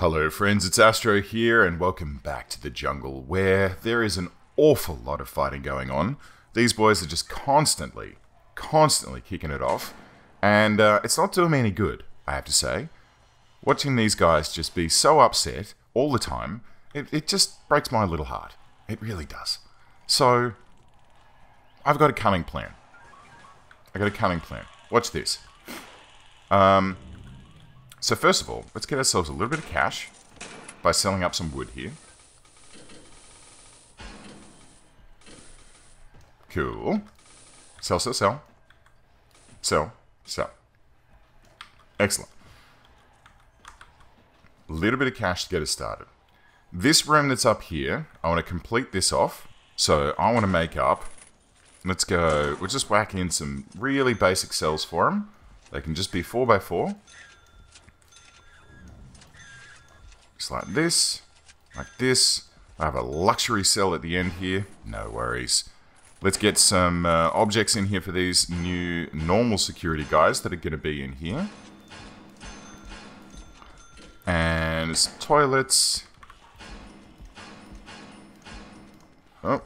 Hello friends, it's Astro here and welcome back to the jungle where there is an awful lot of fighting going on. These boys are just constantly kicking it off and it's not doing me any good, I have to say. Watching these guys just be so upset all the time, it just breaks my little heart. It really does. So, I've got a cunning plan. Watch this. So first of all, let's get ourselves a little bit of cash by selling up some wood here. Cool. Sell. Excellent. A little bit of cash to get us started. This room that's up here, I want to complete this off. So I want to make up. Let's go. We'll just whack in some really basic cells for them. They can just be 4x4. Just like this, I have a luxury cell at the end here, no worries. Let's get some objects in here for these new normal security guys that are going to be in here. And some toilets. Oh,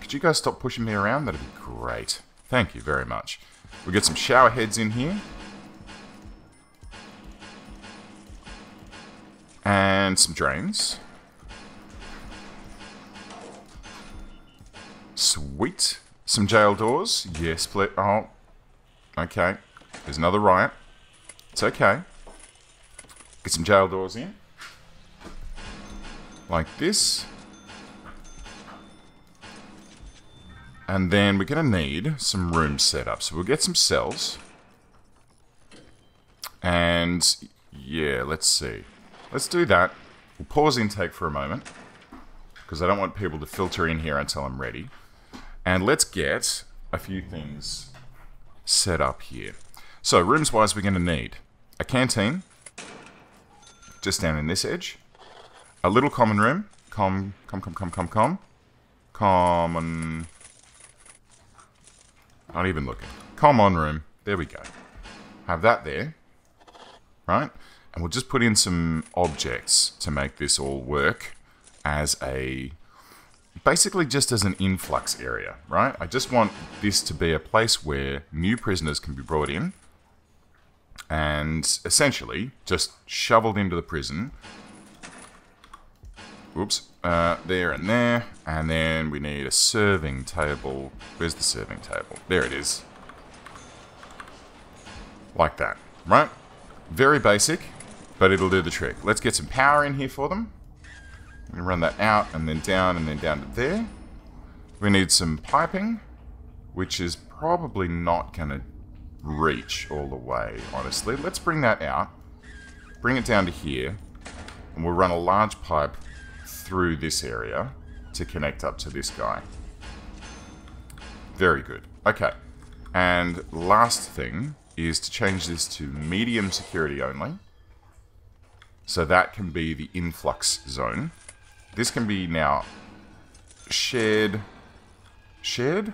could you guys stop pushing me around? That'd be great. Thank you very much. We'll get some shower heads in here. And some drains. Sweet. Some jail doors. Yes, please. Oh. Okay. There's another riot. It's okay. Get some jail doors in. Like this. And then we're going to need some room setup. So we'll get some cells. And yeah, let's see. Let's do that. We'll pause intake for a moment, because I don't want people to filter in here until I'm ready. And let's get a few things set up here. So, rooms-wise, we're going to need a canteen, just down in this edge. A little common room. Common... Not even looking. Common room. There we go. Have that there. Right? And we'll just put in some objects to make this all work as a... Basically just as an influx area, right? I just want this to be a place where new prisoners can be brought in and essentially just shoveled into the prison. Oops. There and there. And then we need a serving table. Where's the serving table? There it is. Like that, right? Very basic. But it'll do the trick. Let's get some power in here for them. I'm going to run that out and then down to there. We need some piping, which is probably not going to reach all the way, honestly. Let's bring that out. Bring it down to here. And we'll run a large pipe through this area to connect up to this guy. Very good. Okay. And last thing is to change this to medium security only. So that can be the influx zone. This can be now shared. Shared,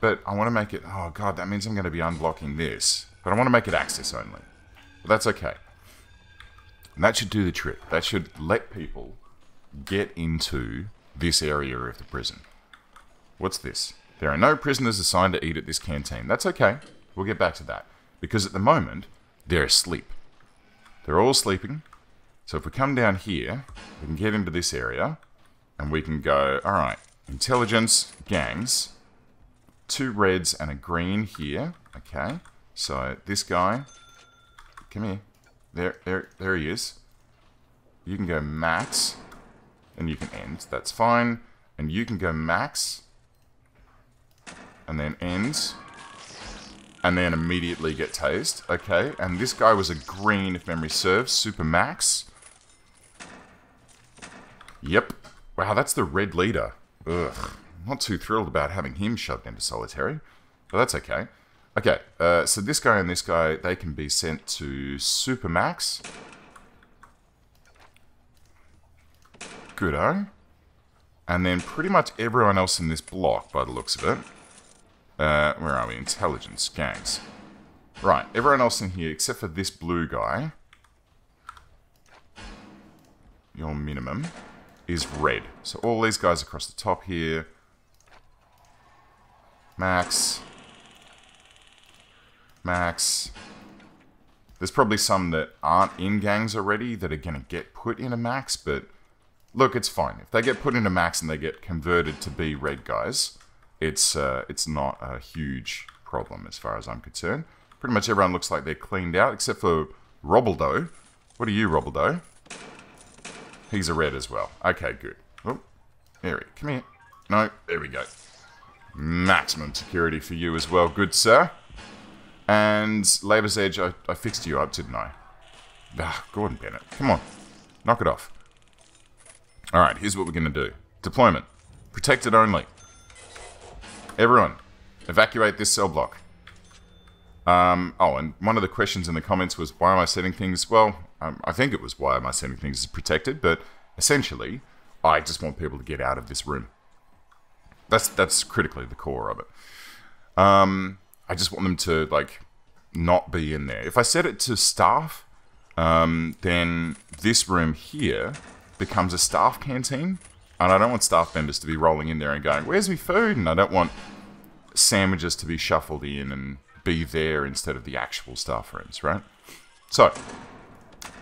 but I want to make it... Oh, God, that means I'm going to be unblocking this. But I want to make it access only. But that's okay. And that should do the trick. That should let people get into this area of the prison. What's this? There are no prisoners assigned to eat at this canteen. That's okay. We'll get back to that. Because at the moment, they're asleep. They're all sleeping. So if we come down here, we can get into this area. And we can go, alright, intelligence, gangs. 2 reds and a green here. Okay. So this guy, come here. There he is. You can go max. And you can end. That's fine. And you can go max. And then ends. And then immediately get tased. Okay, and this guy was a green, if memory serves. Super max. Yep. Wow, that's the red leader. Ugh. Not too thrilled about having him shoved into solitary. But that's okay. Okay, so this guy and this guy, they can be sent to super max. Good-o. And then pretty much everyone else in this block, by the looks of it. Where are we? Intelligence, gangs. Right, everyone else in here, except for this blue guy, your minimum is red. So all these guys across the top here, max, max. There's probably some that aren't in gangs already that are going to get put in a max, but look, it's fine. If they get put in a max and they get converted to be red guys, it's not a huge problem as far as I'm concerned. Pretty much everyone looks like they're cleaned out, except for Robbledo. What are you, Robbledo? He's a red as well. Okay, good. Oh, there we go. Come here. No, there we go. Maximum security for you as well, good sir. And Labour's Edge, I fixed you up, didn't I? Ah, Gordon Bennett. Come on. Knock it off. Alright, here's what we're going to do. Deployment. Protected only. Everyone, evacuate this cell block. Oh, and one of the questions in the comments was, why am I setting things? Well, I think it was, why am I setting things as protected? But essentially, I just want people to get out of this room. That's critically the core of it. I just want them to, like, not be in there. If I set it to staff, then this room here becomes a staff canteen, and I don't want staff members to be rolling in there and going, where's me food? And I don't want sandwiches to be shuffled in and be there instead of the actual staff rooms, right? So,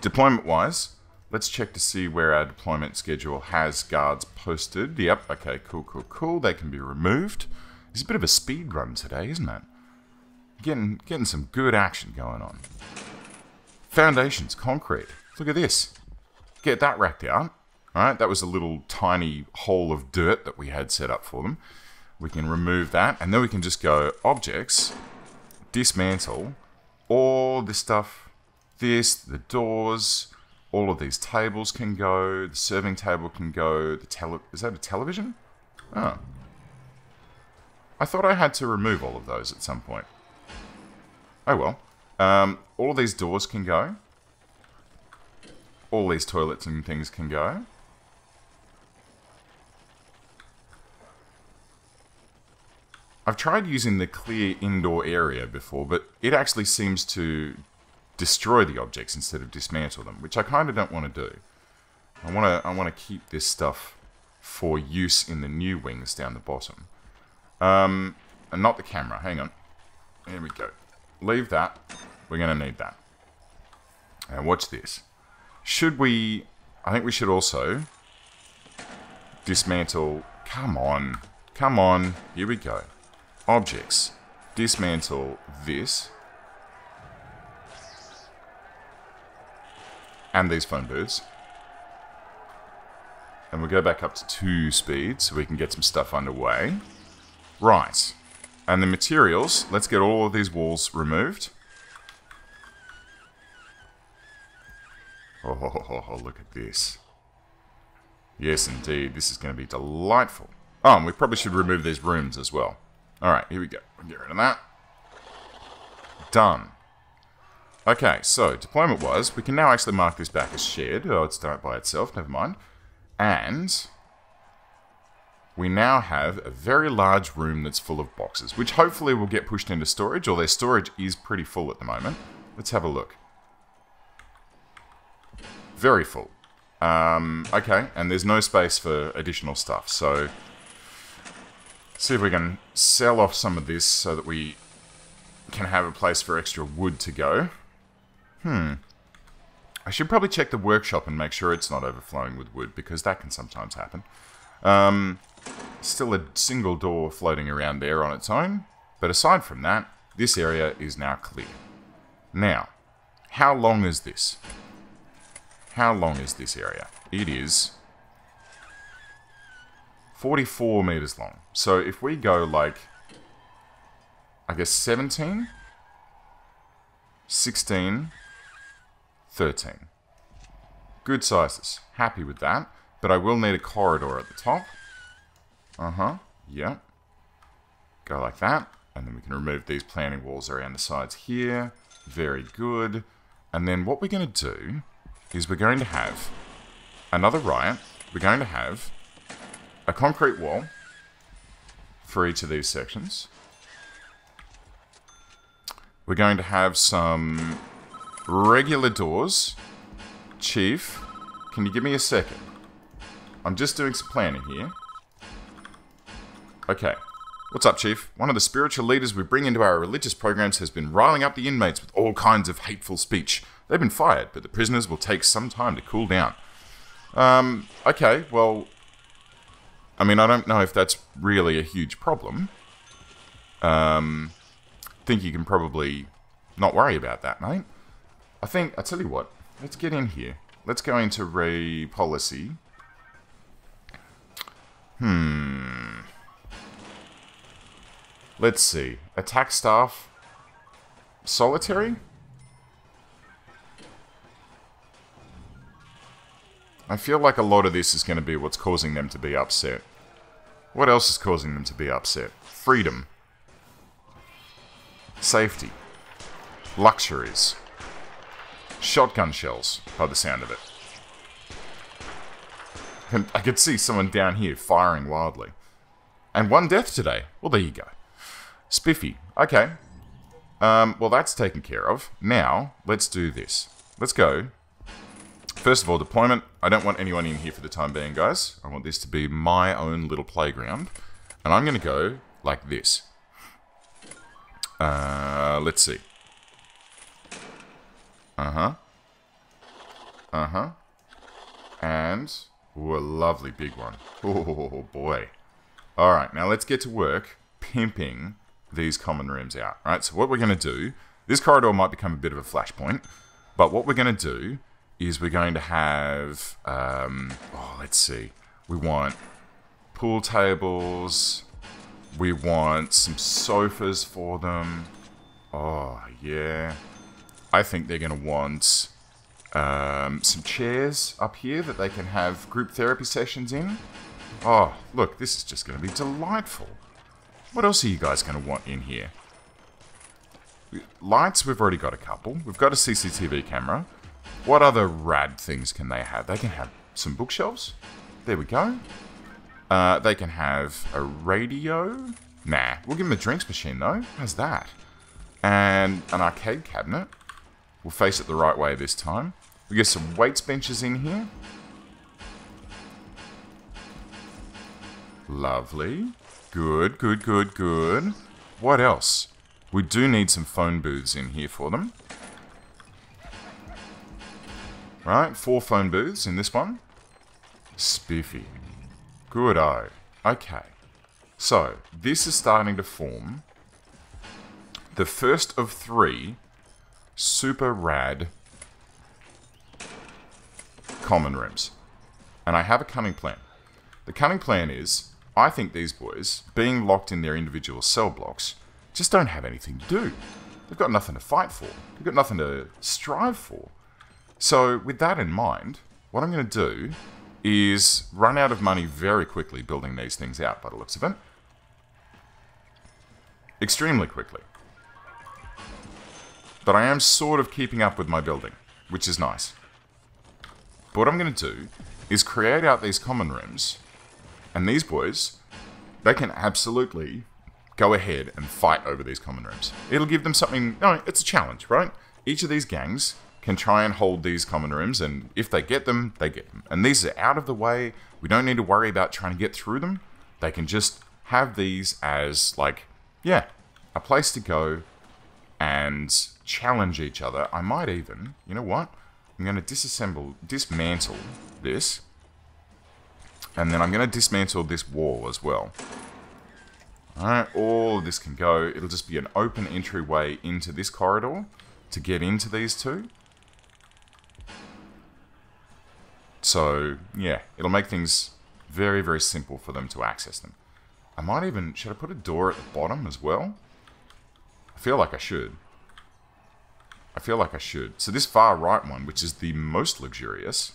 deployment-wise, let's check to see where our deployment schedule has guards posted. Yep, okay, cool, cool, cool. They can be removed. It's a bit of a speed run today, isn't it? Getting some good action going on. Foundations, concrete. Look at this. Get that racked out. Alright, that was a little tiny hole of dirt that we had set up for them. We can remove that, and then we can just go objects, dismantle, all this stuff, this, the doors, all of these tables can go, the serving table can go, the is that a television? Oh. I thought I had to remove all of those at some point. Oh well. All of these doors can go. All these toilets and things can go. I've tried using the clear indoor area before, but it actually seems to destroy the objects instead of dismantle them, which I kind of don't want to do. I want to keep this stuff for use in the new wings down the bottom. And not the camera. Hang on. Here we go. Leave that. We're going to need that. And watch this. Should we... I think we should also dismantle... Come on. Come on. Here we go. Objects. Dismantle this. And these phone booths. And we'll go back up to 2 speed so we can get some stuff underway. Right. And the materials, let's get all of these walls removed. Oh, look at this. Yes, indeed. This is going to be delightful. Oh, and we probably should remove these rooms as well. Alright, here we go. We'll get rid of that. Done. Okay, so, deployment-wise, we can now actually mark this back as shared. Oh, it's done it by itself. Never mind. And... we now have a very large room that's full of boxes, which hopefully will get pushed into storage, or their storage is pretty full at the moment. Let's have a look. Very full. Okay, and there's no space for additional stuff, so... see if we can sell off some of this so that we can have a place for extra wood to go. I should probably check the workshop and make sure it's not overflowing with wood, because that can sometimes happen. Still a single door floating around there on its own, but aside from that, this area is now clear. Now, how long is this? How long is this area? It is 44 meters long. So if we go like, I guess 17, 16, 13. Good sizes. Happy with that. But I will need a corridor at the top. Yeah. Go like that. And then we can remove these planning walls around the sides here. Very good. And then what we're going to do is we're going to have another riot. We're going to have a concrete wall for each of these sections. We're going to have some regular doors. Chief, can you give me a second? I'm just doing some planning here. Okay. What's up, Chief? One of the spiritual leaders we bring into our religious programs has been riling up the inmates with all kinds of hateful speech. They've been fired, but the prisoners will take some time to cool down. Okay, well... I mean, I don't know if that's really a huge problem. Think you can probably not worry about that, mate. I'll tell you what, let's get in here. Let's go into re-policy. Let's see. Attack staff. Solitary? I feel like a lot of this is going to be what's causing them to be upset. What else is causing them to be upset? Freedom. Safety. Luxuries. Shotgun shells, by the sound of it. And I could see someone down here firing wildly. And one death today. Well, there you go. Spiffy. Okay. Well, that's taken care of. Now, let's do this. Let's go. First of all, deployment. I don't want anyone in here for the time being, guys. I want this to be my own little playground. And I'm going to go like this. Let's see. And... ooh, a lovely big one. Oh, boy. Alright, now let's get to work pimping these common rooms out. Right, so what we're going to do... this corridor might become a bit of a flashpoint. But what we're going to do... is we're going to have... let's see. We want pool tables... we want some sofas for them. Oh, yeah. I think they're going to want some chairs up here that they can have group therapy sessions in. Oh, look, this is just going to be delightful. What else are you guys going to want in here? Lights, we've already got a couple. We've got a CCTV camera. What other rad things can they have? They can have some bookshelves. There we go. They can have a radio. Nah, we'll give them a drinks machine, though. How's that? And an arcade cabinet. We'll face it the right way this time. We get some weights benches in here. Lovely. Good, good, good, good. What else? We do need some phone booths in here for them. Right, 4 phone booths in this one. Spiffy. Good-o. Okay. So, this is starting to form the first of 3 super rad common rooms. And I have a cunning plan. The cunning plan is, I think these boys, being locked in their individual cell blocks, just don't have anything to do. They've got nothing to fight for. They've got nothing to strive for. So, with that in mind, what I'm going to do... is run out of money very quickly building these things out by the looks of it. Extremely quickly. But I am sort of keeping up with my building, which is nice. But what I'm going to do is create out these common rooms, and these boys, they can absolutely go ahead and fight over these common rooms. It'll give them something... no, it's a challenge, right? Each of these gangs... can try and hold these common rooms, and if they get them, they get them. And these are out of the way. We don't need to worry about trying to get through them. They can just have these as, like, yeah, a place to go and challenge each other. I might even, you know what? I'm going to dismantle this. And then I'm going to dismantle this wall as well. Alright, all of this can go. It'll just be an open entryway into this corridor to get into these two. So, yeah, it'll make things very, very simple for them to access them. I might even... should I put a door at the bottom as well? I feel like I should. So this far right one, which is the most luxurious...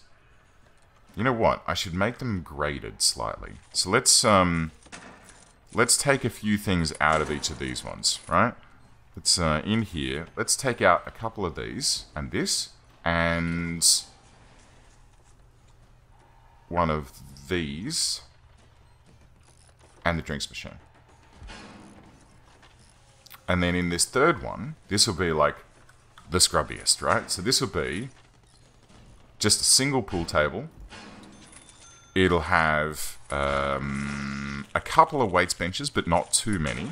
you know what? I should make them graded slightly. So let's take a few things out of each of these ones, right? Let's, in here, let's take out a couple of these, and this, and... one of these and the drinks machine. And then in this third one, this will be like the scrubbiest, right? So this will be just a single pool table. It'll have a couple of weights benches, but not too many.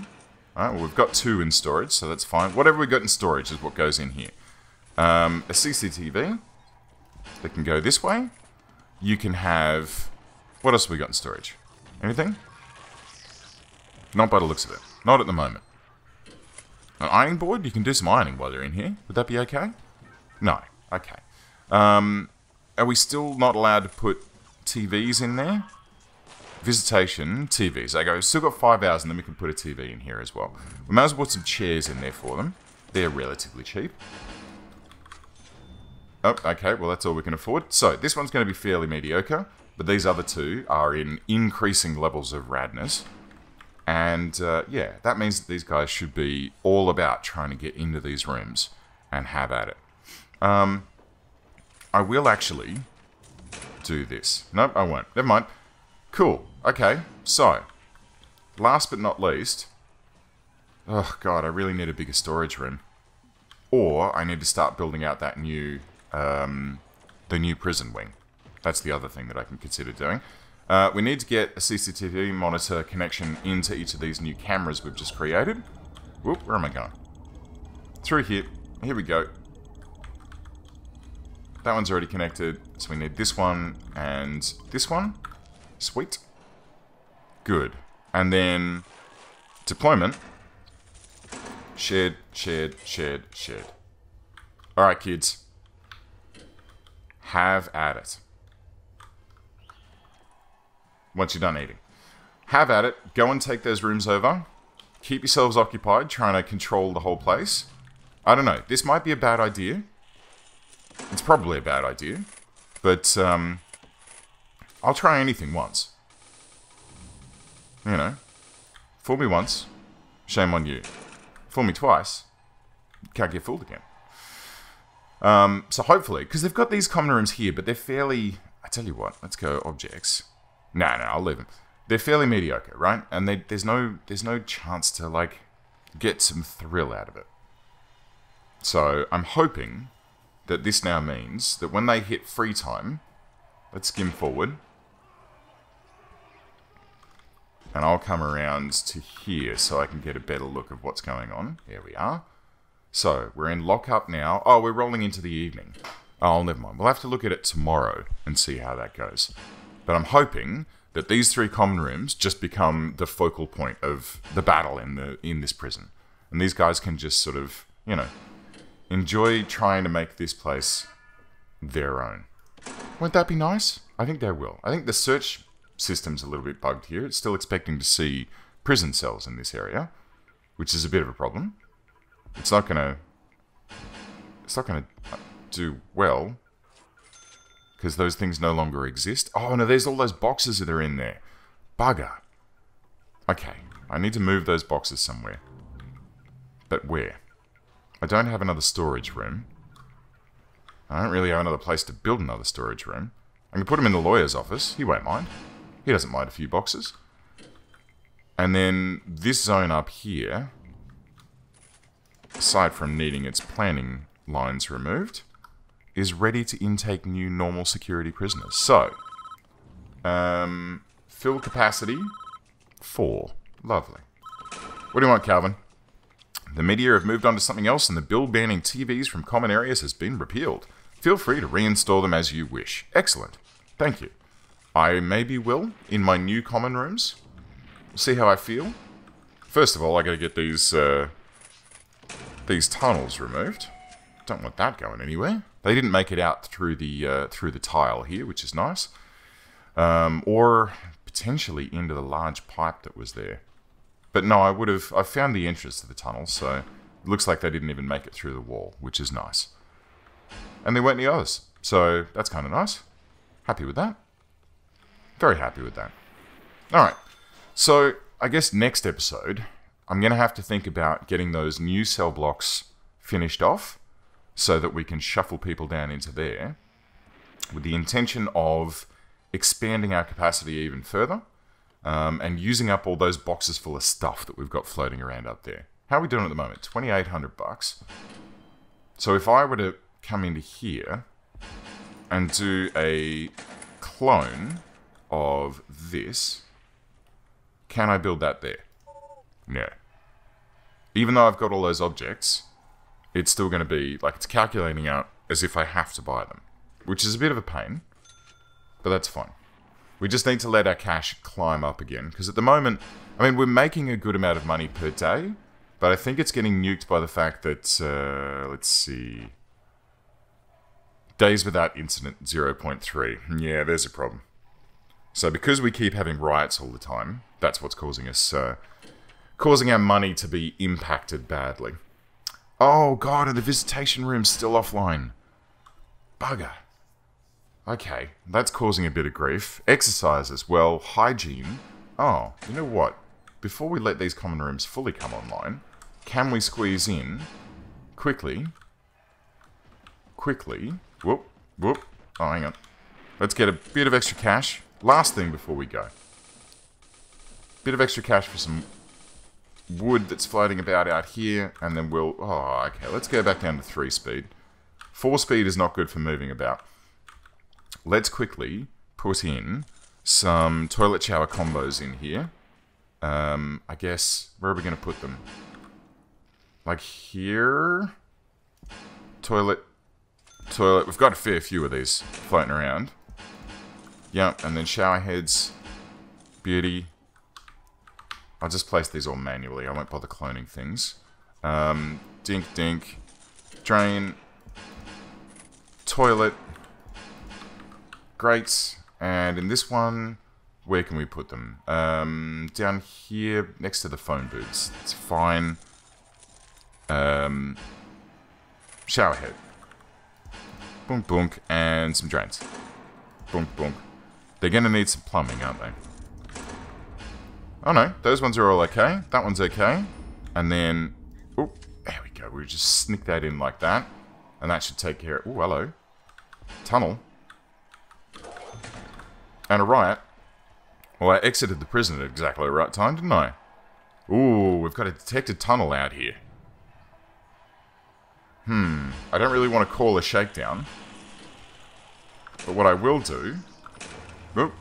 All right, well, we've got two in storage, so that's fine. Whatever we got in storage is what goes in here. A CCTV that can go this way. You can have... What else have we got in storage? Anything? Not by the looks of it. Not at the moment. An ironing board? You can do some ironing while you're in here. Would that be okay? No. Okay. Are we still not allowed to put TVs in there? Visitation, TVs. Okay, we've still got 5 hours and then we can put a TV in here as well. We might as well put some chairs in there for them. They're relatively cheap. Oh, okay, well that's all we can afford. So, this one's going to be fairly mediocre, but these other two are in increasing levels of radness. And, yeah, that means that these guys should be all about trying to get into these rooms and have at it. I will actually do this. Nope, I won't. Never mind. Cool. Okay, so, last but not least... Oh, God, I really need a bigger storage room. Or I need to start building out that new, the new prison wing. That's the other thing that I can consider doing. We need to get a CCTV monitor connection into each of these new cameras we've just created. Whoop, where am I going? Through here. Here we go. That one's already connected, so we need this one and this one. Sweet. Good. And then deployment. Shared, shared, shared, shared. Alright, kids. Have at it. Once you're done eating. Have at it. Go and take those rooms over. Keep yourselves occupied, trying to control the whole place. I don't know. This might be a bad idea. It's probably a bad idea. But, I'll try anything once. You know. Fool me once. Shame on you. Fool me twice. Can't get fooled again. So hopefully, because they've got these common rooms here, but they're fairly... I tell you what, let's go objects. No, I'll leave them. They're fairly mediocre, right? And there's no chance to, like, get some thrill out of it. So I'm hoping that this now means that when they hit free time... Let's skim forward. And I'll come around to here so I can get a better look of what's going on. There we are. So, we're in lockup now. Oh, we're rolling into the evening. Oh, never mind. We'll have to look at it tomorrow and see how that goes. But I'm hoping that these three common rooms just become the focal point of the battle in this prison. And these guys can just sort of, you know, enjoy trying to make this place their own. Won't that be nice? I think they will. I think the search... system's a little bit bugged here. It's still expecting to see prison cells in this area, which is a bit of a problem. It's not gonna do well because those things no longer exist. Oh no, there's all those boxes that are in there. Bugger. Okay, I need to move those boxes somewhere. But where? I don't have another storage room. I don't really have another place to build another storage room. I can put him in the lawyer's office. He won't mind. He doesn't mind a few boxes. And then this zone up here, aside from needing its planning lines removed, is ready to intake new normal security prisoners. So, fill capacity, 4. Lovely. What do you want, Calvin? The media have moved on to something else and the bill banning TVs from common areas has been repealed. Feel free to reinstall them as you wish. Excellent. Thank you. I maybe will in my new common rooms. See how I feel. First of all, I gotta get these tunnels removed. Don't want that going anywhere. They didn't make it out through the tile here, which is nice. Or potentially into the large pipe that was there. But no, I found the entrance to the tunnel, so it looks like they didn't even make it through the wall, which is nice. And there weren't any others. So, that's kind of nice. Happy with that. Very happy with that. Alright. So, I guess next episode, I'm going to have to think about getting those new cell blocks finished off. So that we can shuffle people down into there. With the intention of expanding our capacity even further. And using up all those boxes full of stuff that we've got floating around up there. How are we doing at the moment? 2,800 bucks. So if I were to come into here and do a clone of this, can I build that there? No. Even though I've got all those objects, it's still going to be, like, it's calculating out as if I have to buy them, which is a bit of a pain, but that's fine. We just need to let our cash climb up again, because at the moment, I mean, we're making a good amount of money per day, but I think it's getting nuked by the fact that, let's see, days without incident, 0.3. Yeah, there's a problem. So because we keep having riots all the time, that's what's causing us, causing our money to be impacted badly. Oh god, and the visitation room's still offline. Bugger. Okay, that's causing a bit of grief. Exercise as well, hygiene. Oh, you know what? Before we let these common rooms fully come online, can we squeeze in quickly, whoop, oh hang on. Let's get a bit of extra cash. Last thing before we go. Bit of extra cash for some wood that's floating about out here, and then we'll... Oh, okay, let's go back down to 3 speed. 4 speed is not good for moving about. Let's quickly put in some toilet shower combos in here. I guess... Where are we going to put them? Like here? Toilet. We've got a fair few of these floating around. Yep, and then shower heads. Beauty. I'll just place these all manually. I won't bother cloning things. Dink. Drain. Toilet. Grates. And in this one, where can we put them? Down here, next to the phone booths. It's fine. Shower head. Boonk. And some drains. Boonk. They're going to need some plumbing, aren't they? Oh no, those ones are all okay. That one's okay. And then... Oh, there we go. We just sneak that in like that. And that should take care of... Oh, hello. Tunnel. And a riot. Well, I exited the prison at exactly the right time, didn't I? Ooh, we've got a detected tunnel out here. I don't really want to call a shakedown. But what I will do... Oh.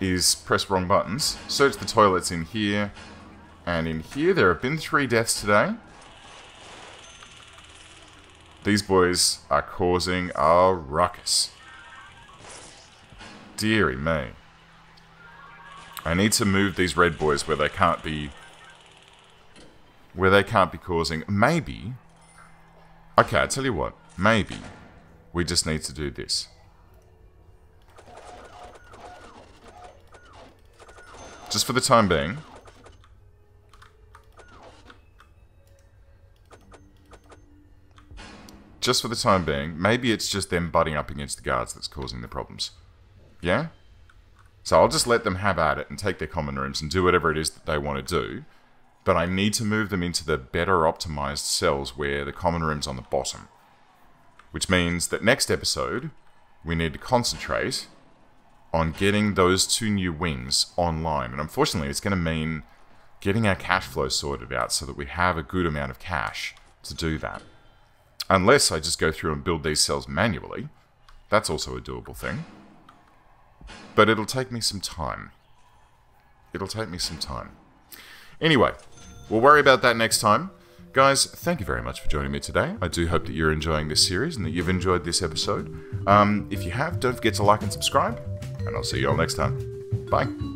Is press wrong buttons. Search the toilets in here. And in here, there have been 3 deaths today. These boys are causing a ruckus. Dearie me. I need to move these red boys where they can't be... Where they can't be causing... Maybe. Okay, I'll tell you what. Maybe. We just need to do this. Just for the time being. Just for the time being. Maybe it's just them butting up against the guards that's causing the problems. Yeah? So I'll just let them have at it and take their common rooms and do whatever it is that they want to do. But I need to move them into the better optimized cells where the common room's on the bottom. Which means that next episode, we need to concentrate on getting those 2 new wings online. And unfortunately, it's going to mean getting our cash flow sorted out so that we have a good amount of cash to do that. Unless I just go through and build these cells manually. That's also a doable thing. But it'll take me some time. It'll take me some time. Anyway, we'll worry about that next time. Guys, thank you very much for joining me today. I do hope that you're enjoying this series and that you've enjoyed this episode. If you have, don't forget to like and subscribe. And I'll see you all next time. Bye.